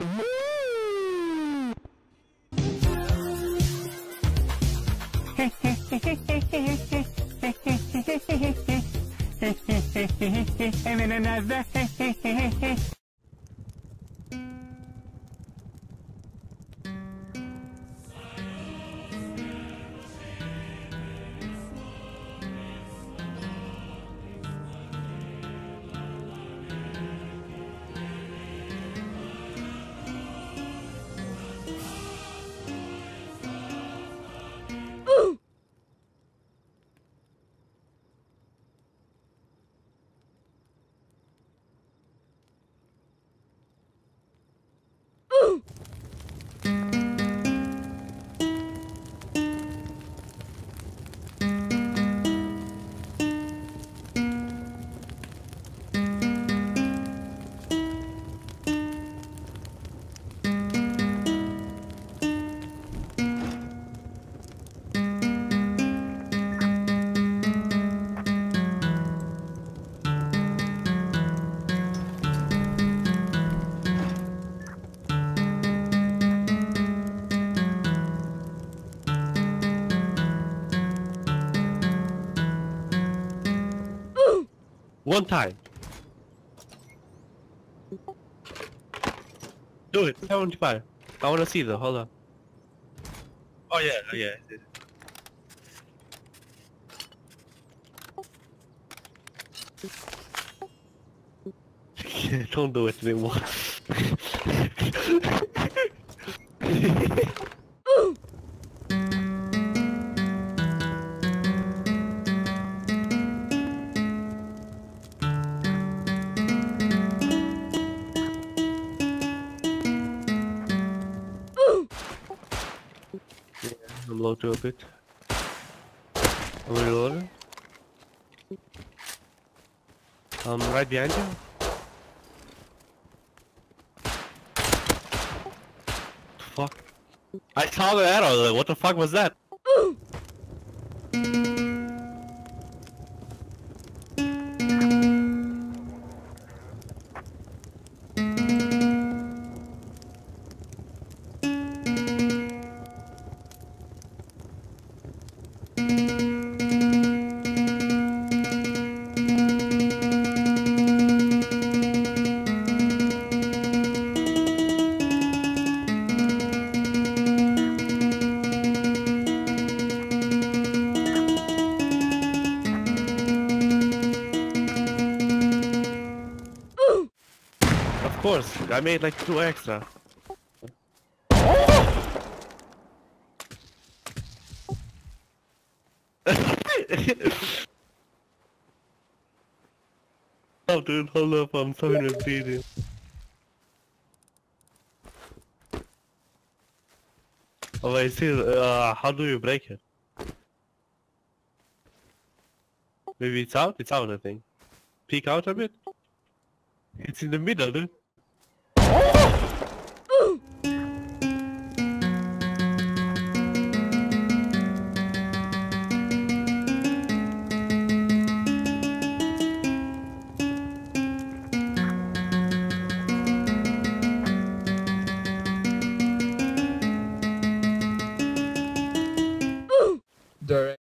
And then another. One time. Do it. I want to buy. I want to see the. Hold on. Oh yeah. Oh yeah. Don't do it anymore. I'm low to a bit. I'm reloading. I'm right behind you. Fuck. I saw the arrow. What the fuck was that? Of course, I made like 2 extra. Oh! Oh dude, hold up, I'm so defeated. Oh wait, see, how do you break it? Maybe it's out? It's out I think. Peek out a bit? It's in the middle dude.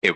It